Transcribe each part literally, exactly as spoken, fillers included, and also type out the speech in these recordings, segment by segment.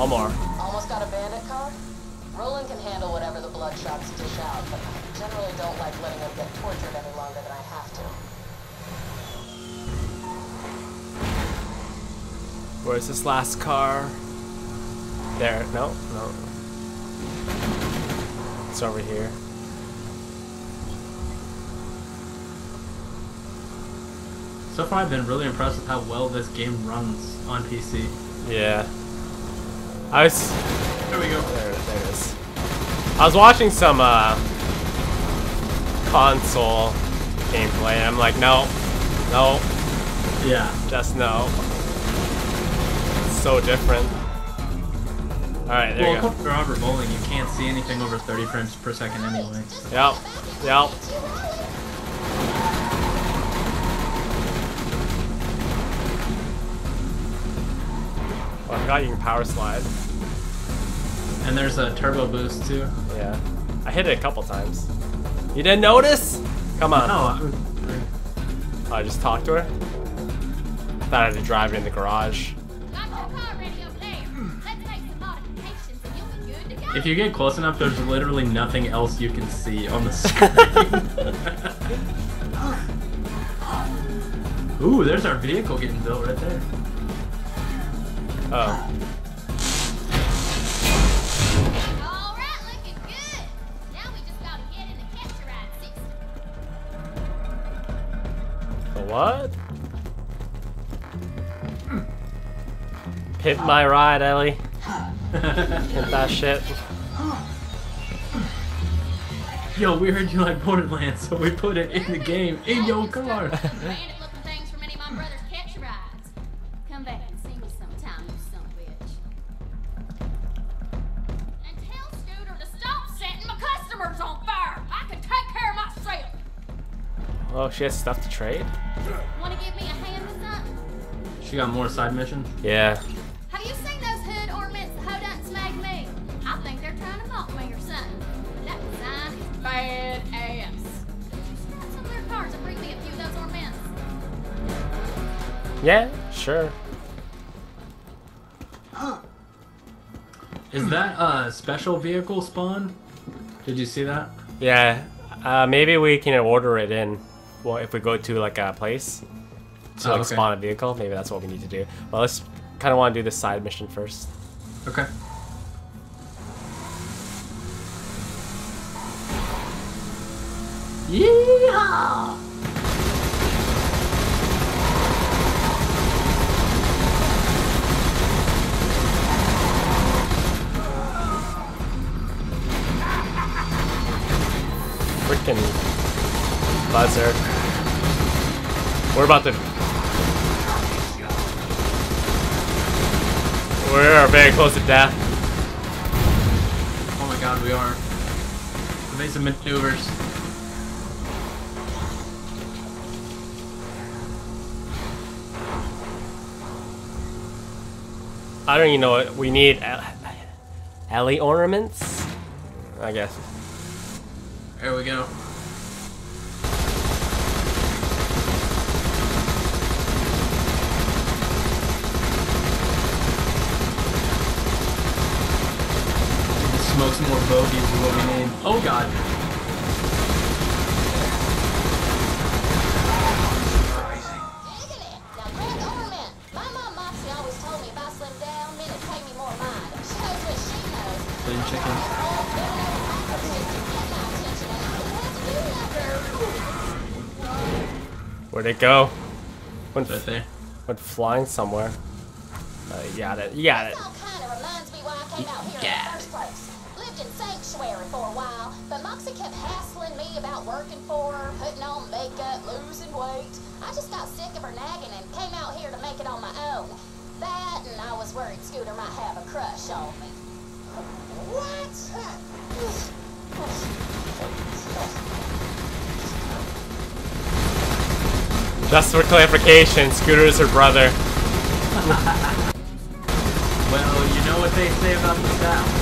Omar. Almost got a bandit car? Roland can handle whatever the Bloodshots dish out, but I generally don't like letting him get tortured any longer than I have to. Where's this last car? There. No, no. It's over here. So far I've been really impressed with how well this game runs on P C. Yeah. I was... There we go. There, there it is. I was watching some uh, console gameplay and I'm like, no, no. Yeah. Just no. It's so different. Alright, there well, you go. Well, if you're over bowling, you can't see anything over thirty frames per second anyway. So. Yep, yep. Oh, I forgot you can power slide. And there's a turbo boost too. Yeah. I hit it a couple times. You didn't notice? Come on. No. Oh, I just talked to her? I thought I had to drive it in the garage. If you get close enough, there's literally nothing else you can see on the screen. Ooh, there's our vehicle getting built right there. Oh. All right, looking good. Now we just gotta get in the catcher at six. The what? Pit my ride, Ellie. Pit that shit. Yo, we heard you like Borderlands, so we put it in the game in your car. Oh, she has stuff to trade? Wanna give me a hand with something? She got more side missions? Yeah. Have you seen those hood ornaments the Hodunts made me? I think they're trying to mock me or something. That design is bad ass. Could you scrap some of their cars and bring me a few of those ornaments? Yeah, sure. Is that a special vehicle spawn? Did you see that? Yeah. Uh, maybe we can order it in. Well, if we go to like a place to like, oh, okay. spawn a vehicle, maybe that's what we need to do. Well, let's kind of want to do this side mission first. Okay. Yeehaw! Freaking. Buzzer. We're about to... We are very close to death. Oh my god, we are. Evasive maneuvers. I don't even know what we need. Alley ornaments? I guess. There we go. Smoke some more bogeys is what we need. Oh god. Clean chicken. Where'd it go? Went right there. Went flying somewhere. Uh, you got it. You got it. Yeah. Sanctuary for a while, but Moxie kept hassling me about working for her, putting on makeup, losing weight. I just got sick of her nagging and came out here to make it on my own. That, and I was worried Scooter might have a crush on me. What? Just for clarification, Scooter is her brother. Well, you know what they say about the South.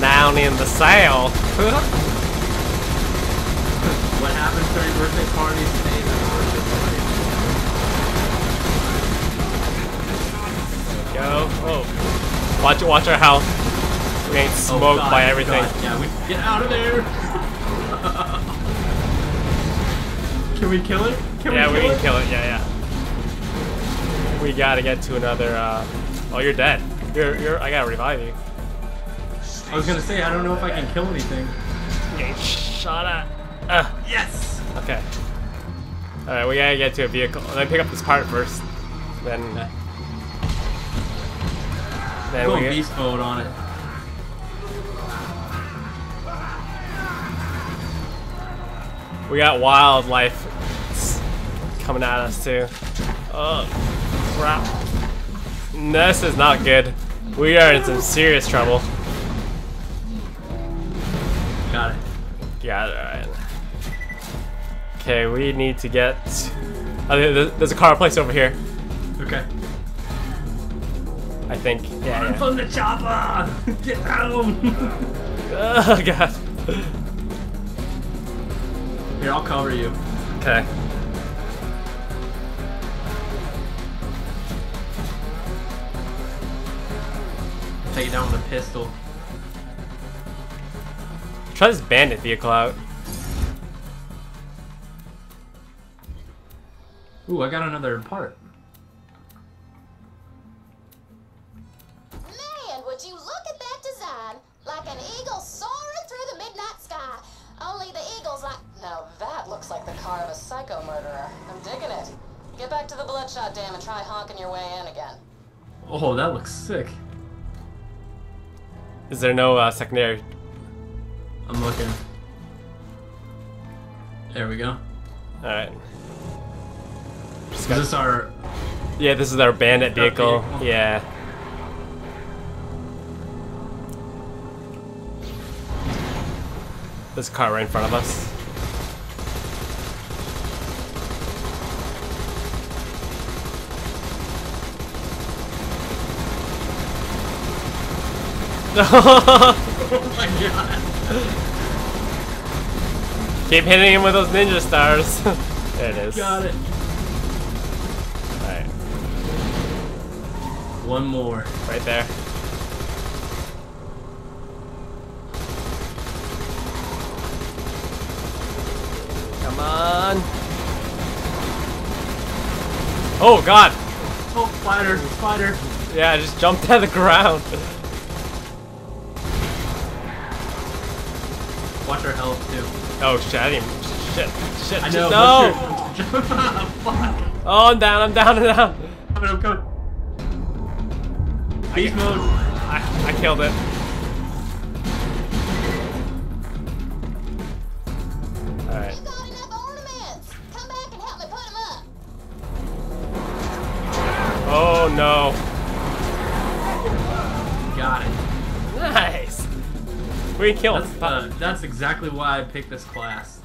Down in the South. What happens during birthday parties stays at worship parties. Go. Oh. Watch watch our house. We ain't smoked oh God, by everything. God. Yeah, we get out of there. Can we kill it? Can yeah, we, kill we can it? kill it. Yeah, yeah. We gotta get to another. Uh... Oh, you're dead. You're you're. I gotta revive you. I was gonna say I don't know if I can kill anything. Getting shot at. Uh. Yes. Okay. All right, we gotta get to a vehicle. Let me pick up this part first. Then. Okay. Then go we get... beast mode on it. We got wildlife coming at us too. Oh crap! No, this is not good. We are in some serious trouble. Got it. Got it. All right. Okay, we need to get. Oh, there's a car place over here. Okay. I think. Yeah. Run yeah. from the chopper! Get out! Oh god. Here, I'll cover you. Okay. Take it down with a pistol. Try this bandit vehicle out. Ooh, I got another part. Man, would you look at that design? Like an eagle soaring through the midnight sky. Only the eagle's like... Now that looks like the car of a psycho murderer. I'm digging it. Get back to the Bloodshot Dam and try honking your way in again. Oh, that looks sick. Is there no uh, secondary? I'm looking. There we go. Alright. Is this our... Yeah, this is our bandit vehicle. vehicle. Yeah. This car right in front of us. Oh my god. Keep hitting him with those ninja stars. There it is. Got it. Alright. One more. Right there. Come on. Oh god. Oh, spider, spider. Yeah, I just jumped out of the ground. Watch our health too. Oh shit! I didn't even, shit! Shit! I know. No! Fuck. Oh, I'm down! I'm down! I'm down! I'm coming! I'm coming! Beast mode. I I killed it. All right. You got enough ornaments. Come back and help me put them up. Oh no! Got it. Nice. We killed. That's, uh, that's exactly why I picked this class.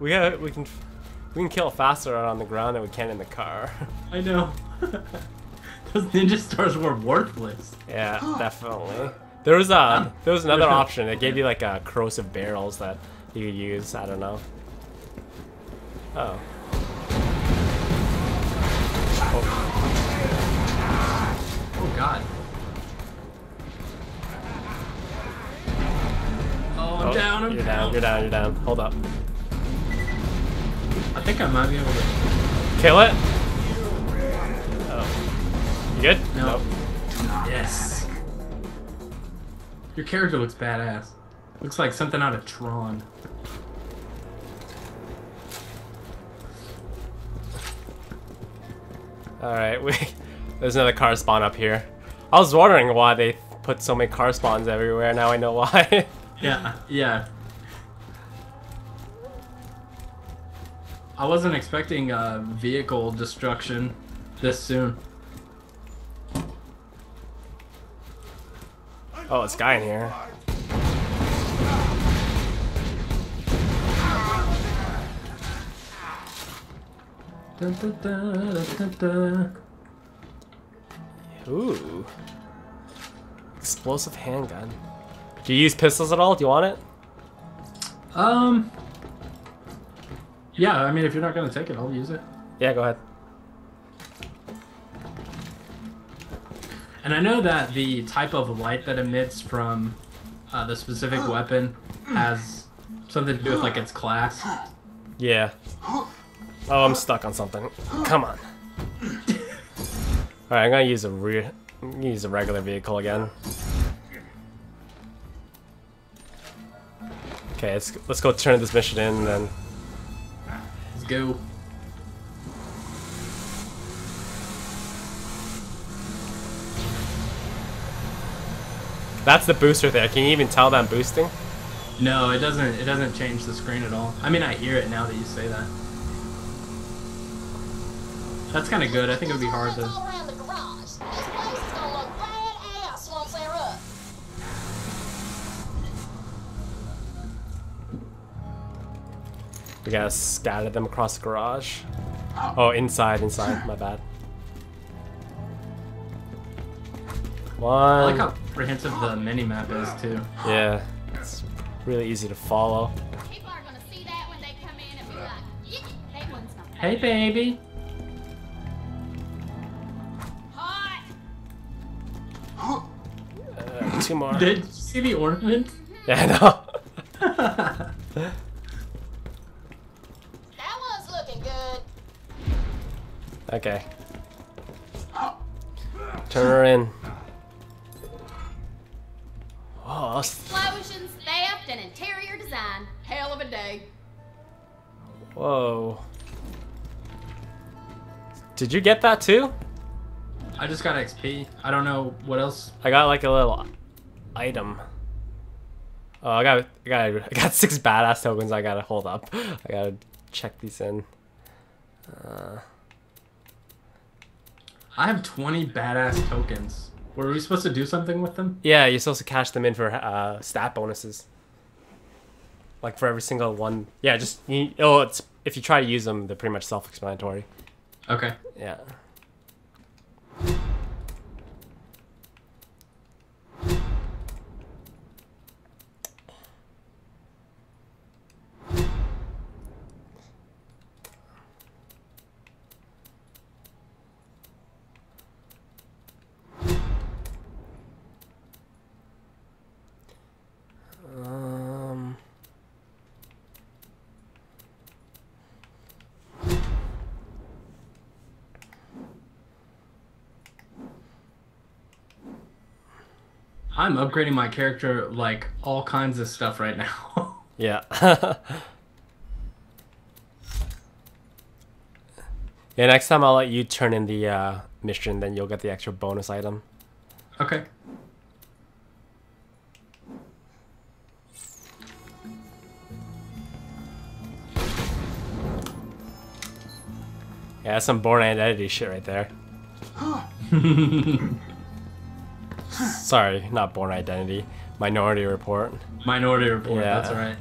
We gotta, we can, we can kill faster on the ground than we can in the car. I know. Those ninja stars were worthless. Yeah, definitely. There was a, there was another option. It gave you like a corrosive barrels that you could use. I don't know. Uh oh. Oh. Oh God. Oh, I'm down, I'm you're down. down. You're down, you're down. Hold up. I think I might be able to... Kill it? Oh. You good? No. Nope. Yes. Your character looks badass. Looks like something out of Tron. Alright, we... There's another car spawn up here. I was wondering why they put so many car spawns everywhere. Now I know why. Yeah, yeah. I wasn't expecting uh, vehicle destruction this soon. Oh, it's a guy in here. Dun, dun, dun, dun, dun. Ooh. Explosive handgun. Do you use pistols at all? Do you want it? Um. Yeah, I mean, if you're not gonna take it, I'll use it. Yeah, go ahead. And I know that the type of light that emits from uh, the specific weapon has something to do with, like, its class. Yeah. Oh, I'm stuck on something. Come on. Alright, I'm gonna use a re use a regular vehicle again. Okay, let's, let's go turn this mission in, and then... Let's go. That's the booster there. Can you even tell that I'm boosting? No, it doesn't. It doesn't change the screen at all. I mean, I hear it now that you say that. That's kind of good. I think it would be hard to. We gotta scatter them across the garage. Oh, inside, inside. My bad. One. I like how comprehensive the mini-map is, too. Yeah, it's really easy to follow. People are gonna see that when they come in and be like, yeah, that one's not bad. Hey, baby! Hot! Uh, two more. Did you see the ornament? Yeah, I know. That one's looking good. Okay. Turn her in. Oh, explosions, theft, and interior design. Hell of a day. Whoa. Did you get that too? I just got X P. I don't know what else. I got like a little item. Oh, I got, I got, I got six badass tokens. I gotta hold up. I gotta check these in. Uh, I have twenty badass tokens. Were we supposed to do something with them? Yeah, you're supposed to cash them in for uh, stat bonuses. Like for every single one. Yeah, just you, oh, it's if you try to use them, they're pretty much self-explanatory. Okay. Yeah. I'm upgrading my character, like, all kinds of stuff right now. Yeah. Yeah, next time I'll let you turn in the uh, mission, then you'll get the extra bonus item. Okay. Yeah, that's some Bourne Identity shit right there. Sorry, not Bourne Identity. Minority Report. Minority Report, yeah. That's right.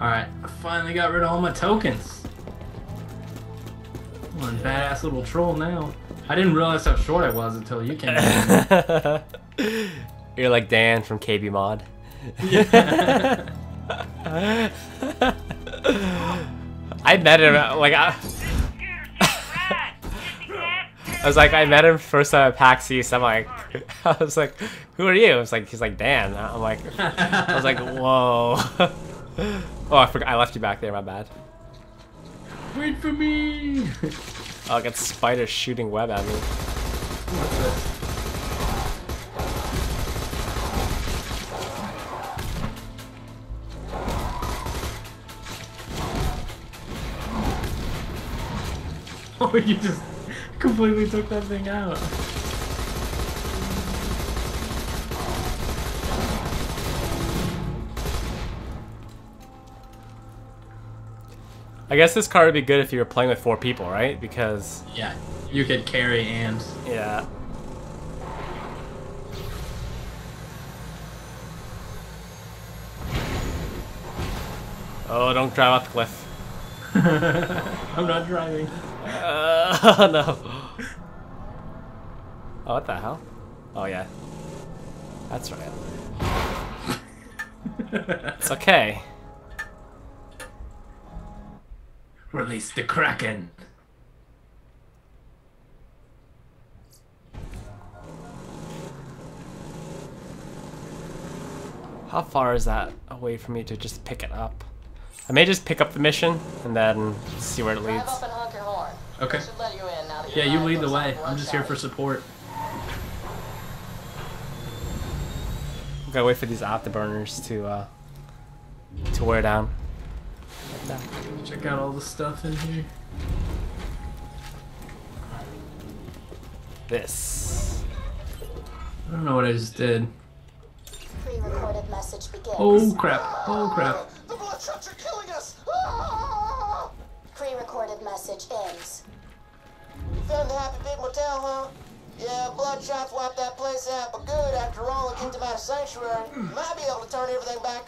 Alright, I finally got rid of all my tokens. One badass little troll now. I didn't realize how short I was until you came in. You're like Dan from K B Mod. Yeah. I met him like I, I was like I met him first time at PAX East. I'm like I was like, who are you? I was like he's like Dan. I'm like I was like whoa. Oh, I forgot I left you back there. My bad. Wait for me. Oh, I got spider shooting web at me. What's this? Oh, you just completely took that thing out. I guess this car would be good if you were playing with four people, right? Because... Yeah, you could carry and... Yeah. Oh, don't drive off the cliff. I'm not driving. Uh, no. Oh, what the hell? Oh, yeah. That's right. It's okay. Release the Kraken. How far is that away for me to just pick it up? I may just pick up the mission and then see where it leads. Okay. Yeah, you lead the way. I'm just here for support. I'm gonna wait for these afterburners to uh, to wear down. Check out all the stuff in here. This. I don't know what I just did. Pre-recorded message begins. Oh crap! Oh crap! The bloodshots are killing us! Ah! Pre-recorded message ends. Found the Happy Big Motel, huh? Yeah, bloodshots wiped that place out, but good. After all, it came to my sanctuary. Might be able to turn everything back